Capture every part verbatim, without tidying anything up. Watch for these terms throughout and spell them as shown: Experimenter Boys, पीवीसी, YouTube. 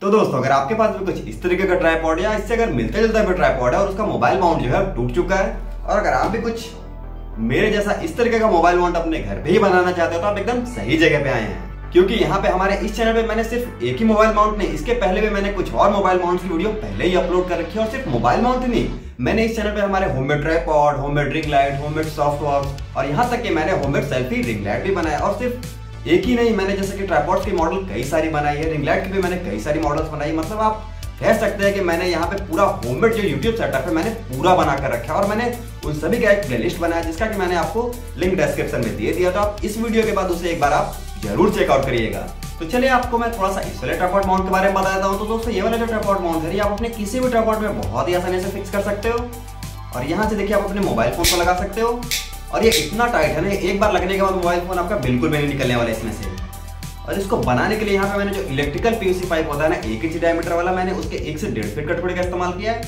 तो दोस्तों अगर आपके पास भी कुछ इस तरीके का ट्राइपॉड या इससे अगर मिलता जुलता है ट्राइपॉड है और उसका मोबाइल माउंट जो है टूट चुका है, और अगर आप भी कुछ मेरे जैसा इस तरीके का मोबाइल माउंट अपने घर पे ही बनाना चाहते हो तो आप एकदम सही जगह पे आए हैं, क्योंकि यहाँ पे हमारे इस चैनल पे मैंने सिर्फ एक ही मोबाइल माउंट नहीं, इसके पहले भी मैंने कुछ और मोबाइल माउंट की वीडियो पहले ही अपलोड कर रखी है। और सिर्फ मोबाइल माउंट ही नहीं, मैंने इस चैनल पे हमारे homemade tripod, homemade ring light, homemade soft box और यहाँ तक कि मैंने होममेड सेल्फी रिंग लाइट भी बनाया। और सिर्फ एक ही नहीं, मैंने जैसे कि ट्राइपॉड्स की मॉडल कई सारी बनाई है, रिंग लाइट की भी मैंने कई सारी मॉडल्स बनाई। मतलब आप कह सकते हैं कि मैंने यहाँ पे पूरा होममेड जो यूट्यूब सेटअप है मैंने पूरा बना कर रखा है, और मैंने उन सभी का एक प्लेलिस्ट बनाया जिसका कि मैंने आपको लिंक डिस्क्रिप्शन में दे दिया। तो आप इस वीडियो के बाद उसे एक बार आप जरूर चेकआउट करिएगा। तो चलिए आपको मैं थोड़ा सा इस वाले ट्राइपॉड माउंट के बारे में बताता हूँ। तो दोस्तों ये वाला जो ट्राइपॉड माउंट है आप अपने किसी भी ट्राइपॉड में बहुत ही आसानी से फिक्स कर सकते हो, और यहाँ से देखिए आप अपने मोबाइल फोन को लगा सकते हो। और ये इतना टाइट है ना, एक बार लगने के बाद मोबाइल फोन आपका बिल्कुल भी नहीं निकलने वाला इसमें से। और इसको बनाने के लिए यहाँ पे मैंने जो इलेक्ट्रिकल पीवीसी पाइप होता है ना एक इंच डायमीटर वाला, मैंने उसके एक से डेढ़ फीट का टुकड़े का इस्तेमाल किया है।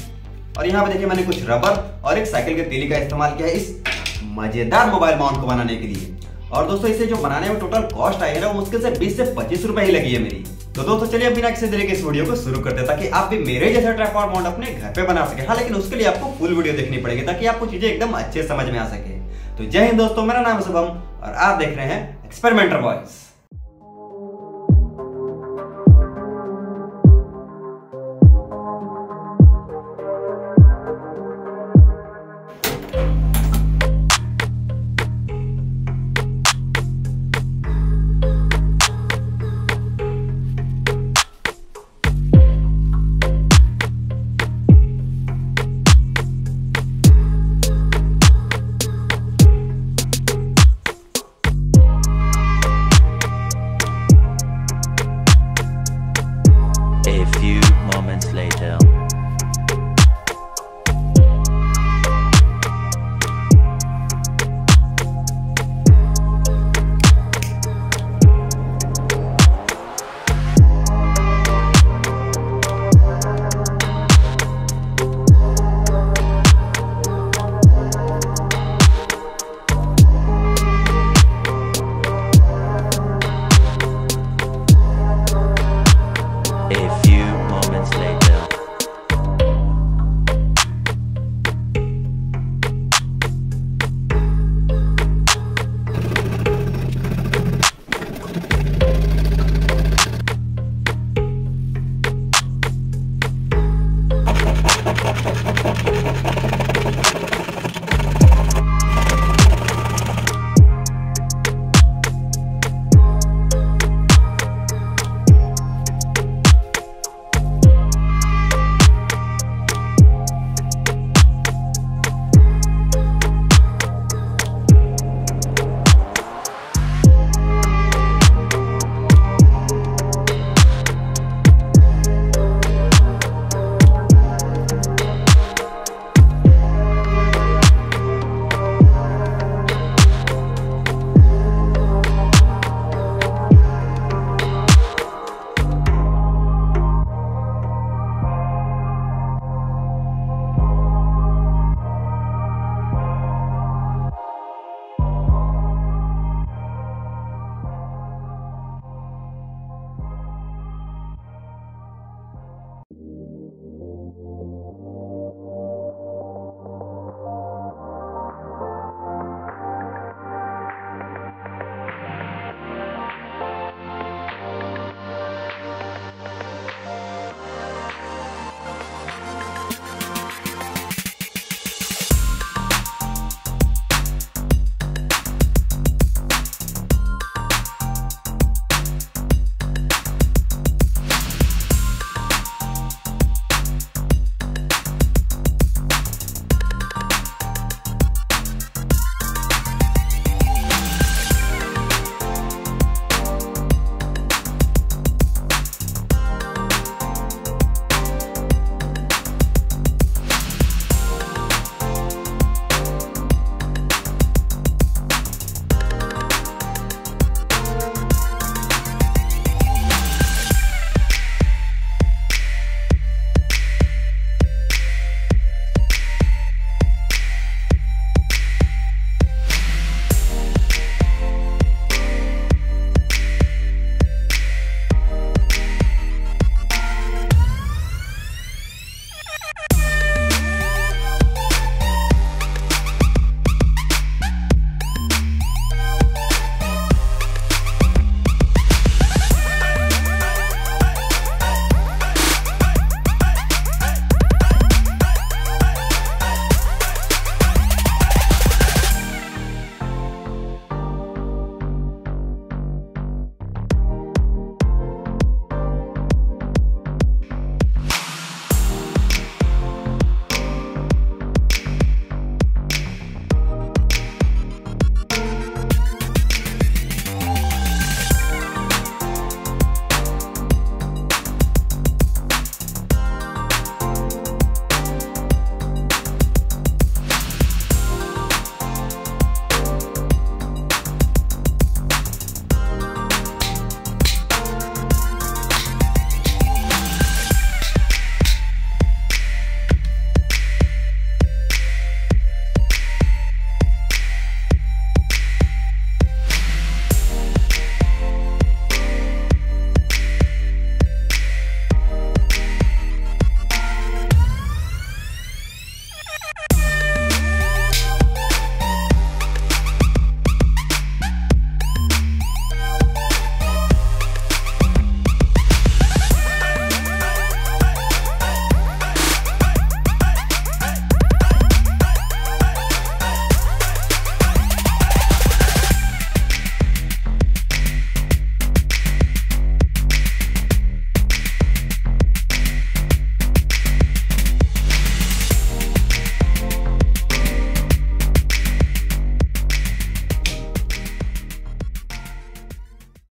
और यहाँ पे देखिए मैंने कुछ रबर और एक साइकिल के तीली का इस्तेमाल किया है इस मजेदार मोबाइल माउंट को बनाने के लिए। और दोस्तों इसे जो बनाने में टोटल कॉस्ट आई है ना, मुश्किल से बीस से पच्चीस रुपए ही लगी है मेरी। तो दोस्तों चलिए बिना किसी देरी के इस वीडियो को शुरू करते हैं, ताकि आप भी मेरे जैसा ट्राइपॉड माउंट अपने घर पे बना सके। हाँ लेकिन उसके लिए आपको फुल वीडियो देखनी पड़ेगी ताकि आपको चीजें एकदम अच्छे समझ में आ सके। तो जय हिंद दोस्तों, मेरा नाम है शुभम और आप देख रहे हैं एक्सपेरिमेंटर बॉयज।